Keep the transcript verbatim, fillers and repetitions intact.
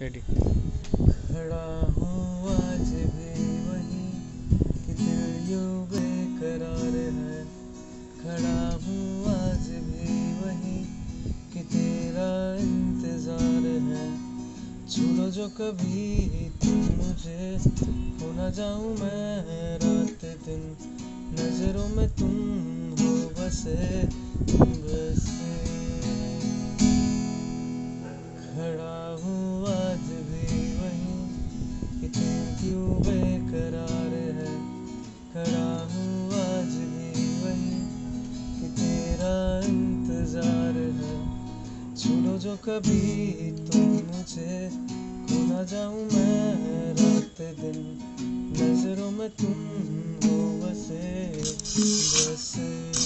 Ready. खड़ा हूँ आज भी वही कि दिल यूं बेकरार है, खड़ा हूँ आज भी वही कि तेरा इंतजार है। छू लो जो कभी तुम मुझे, हो ना जाऊँ मैं रात दिन, नजरों में तुम हो बसे तुम बसे। खड़ा हूँ आज भी वही कि तुम क्यों बेकरार है, खड़ा हूँ आज भी वही कि तेरा इंतजार है। छूलो जो कभी तुम मुझे, खो ना जाऊँ मैं रात दिन, नजरों में तुम हो बसे बसे।